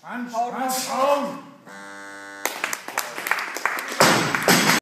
punch, punch, punch, punch.